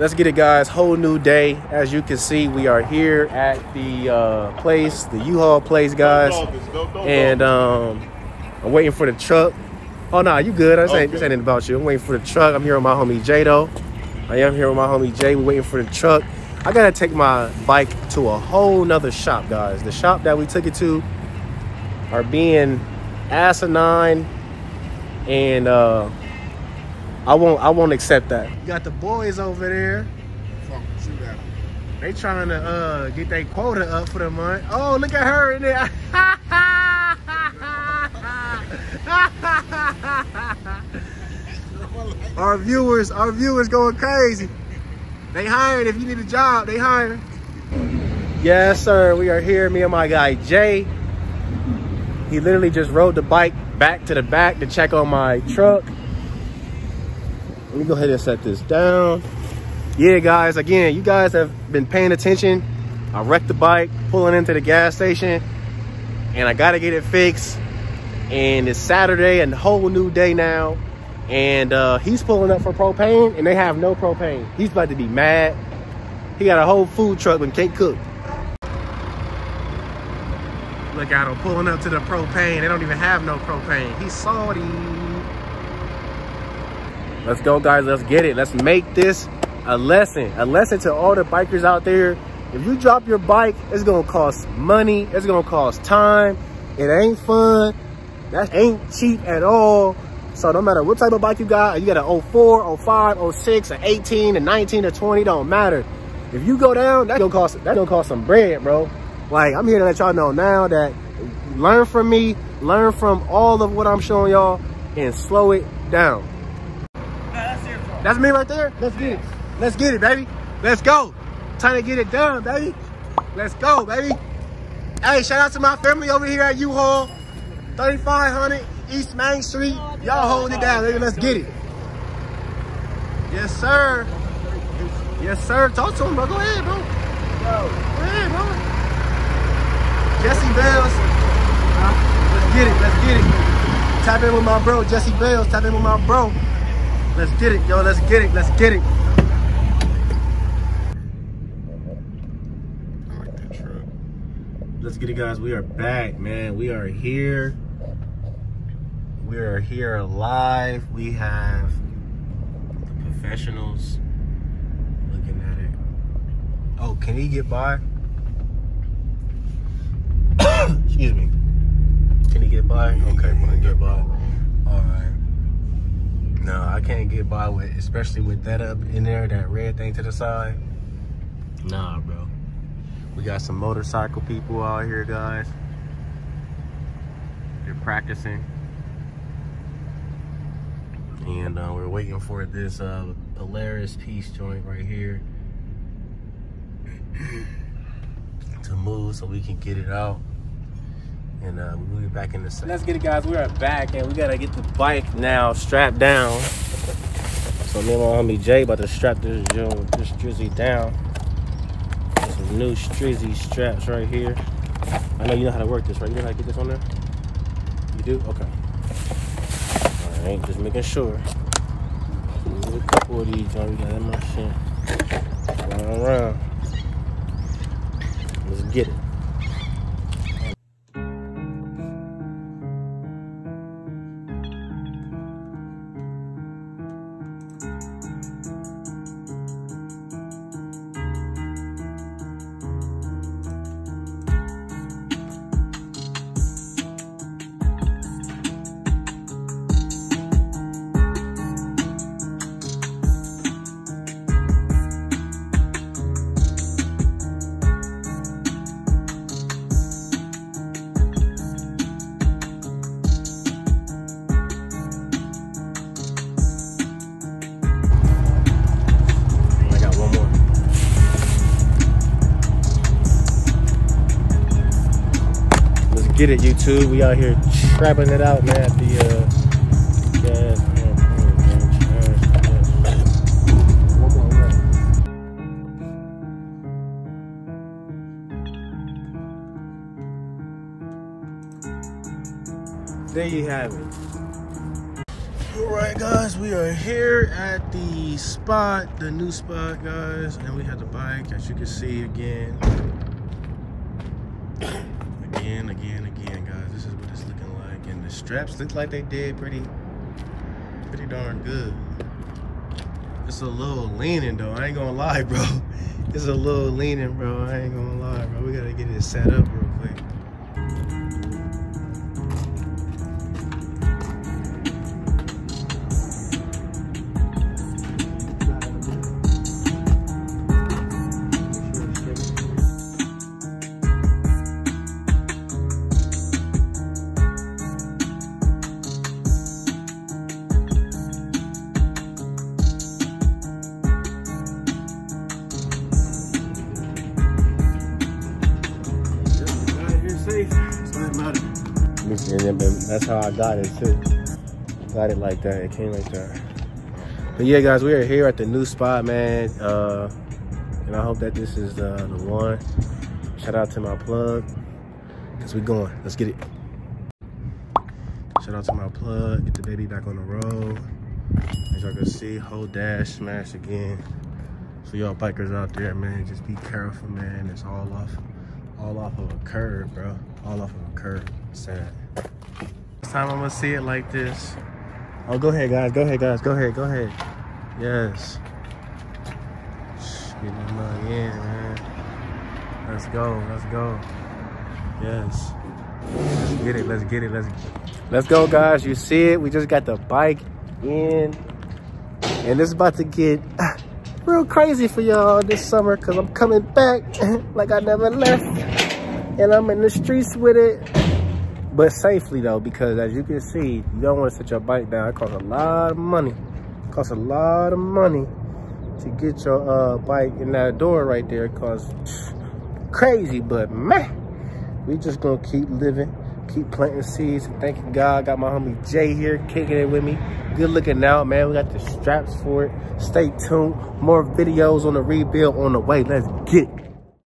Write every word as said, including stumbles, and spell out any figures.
Let's get it, guys. Whole new day. As you can see, we are here at the uh, place, the U-Haul place, guys. And um, I'm waiting for the truck. Oh, nah, you good. I ain't, okay. This ain't about you. I'm waiting for the truck. I'm here with my homie Jay, though. I am here with my homie Jay. We're waiting for the truck. I got to take my bike to a whole nother shop, guys. The shop that we took it to are being asinine, and uh, I won't I won't accept that. You got the boys over there. Fuck you, guys. They trying to uh, get their quota up for the month. Oh, look at her in there. Our viewers, our viewers going crazy. They hiring. If you need a job, they hiring. Yes, sir. We are here. Me and my guy Jay. He literally just rode the bike back to the back to check on my truck. Let me go ahead and set this down. Yeah, guys, again, you guys have been paying attention. I wrecked the bike, pulling into the gas station, and I gotta get it fixed. And it's Saturday and a whole new day now. And uh, he's pulling up for propane and they have no propane. He's about to be mad. He got a whole food truck and can't cook. Look at him pulling up to the propane. They don't even have no propane. He's salty. Let's go, guys. Let's get it. Let's make this a lesson. A lesson to all the bikers out there. If you drop your bike, it's going to cost money. It's going to cost time. It ain't fun. That ain't cheap at all. So no matter what type of bike you got, you got an oh four, oh five, oh six, an eighteen, a nineteen, a twenty, don't matter. If you go down, that's going to cost, that's going to cost some bread, bro. Like, I'm here to let y'all know now that learn from me, learn from all of what I'm showing y'all, and slow it down. Nah, that's, your fault. That's me right there? Let's get it. Let's get it, baby. Let's go. Time to get it done, baby. Let's go, baby. Hey, shout out to my family over here at U-Haul, thirty-five hundred East Main Street. Y'all holding it down, baby. Let's get it. Yes, sir. Yes, sir. Talk to him, bro. Go ahead, bro. Go ahead, bro. Jesse Bells, uh, let's get it, let's get it. Tap in with my bro, Jesse Bells, tap in with my bro. Let's get it, yo, let's get it, let's get it. I like that truck. Let's get it, guys, we are back, man. We are here. We are here live. We have the professionals looking at it. Oh, can he get by? Excuse me. Can you get by? Okay, I'm gonna get by. Alright. No, I can't get by with, especially with that up in there, that red thing to the side. Nah, bro. We got some motorcycle people out here, guys. They're practicing. And uh, we're waiting for this uh, Polaris piece joint right here to move so we can get it out. And uh, we'll be back in the second. Let's get it, guys. We are back, and we got to get the bike now strapped down. So me and my homie Jay about to strap this, you know, this drizzy down. There's some new strizzy straps right here. I know you know how to work this, right? You know how to get this on there? You do? Okay. All right, just making sure. A couple of these, y'all. We got that much shit. Going around. Let's get it. Get it, YouTube. We out here trapping it out, man. At the uh, gas. There you have it. All Alright guys, we are here at the spot, the new spot guys, and we have the bike, as you can see again. Again, again, again guys, this is what it's looking like, and the straps look like they did pretty, pretty darn good. It's a little leaning though, I ain't gonna lie bro. It's a little leaning bro, I ain't gonna lie bro. We gotta get it set up real quick. And that's how I got it too. Got it like that. It came like that. But yeah, guys, we are here at the new spot, man. Uh, and I hope that this is uh, the one. Shout out to my plug, cause we going. Let's get it. Shout out to my plug. Get the baby back on the road. As y'all can see, whole dash smashed again. So y'all bikers out there, man, just be careful, man. It's all off, all off of a curb, bro. All off of a curb. Sad. Next time I'm gonna see it like this. Oh, go ahead, guys. Go ahead, guys. Go ahead. Go ahead. Yes. Get that mug in, man. Let's go. Let's go. Yes. Let's get it. Let's get it. Let's. Let's go, guys. You see it? We just got the bike in, and it's about to get real crazy for y'all this summer, cause I'm coming back like I never left, and I'm in the streets with it. But safely though, because as you can see, you don't want to set your bike down. It costs a lot of money. It costs a lot of money to get your uh, bike in that door right there. It costs crazy, but man, we just gonna keep living, keep planting seeds. And thank God, got my homie Jay here kicking it with me. Good looking out, man. We got the straps for it. Stay tuned. More videos on the rebuild on the way. Let's get it.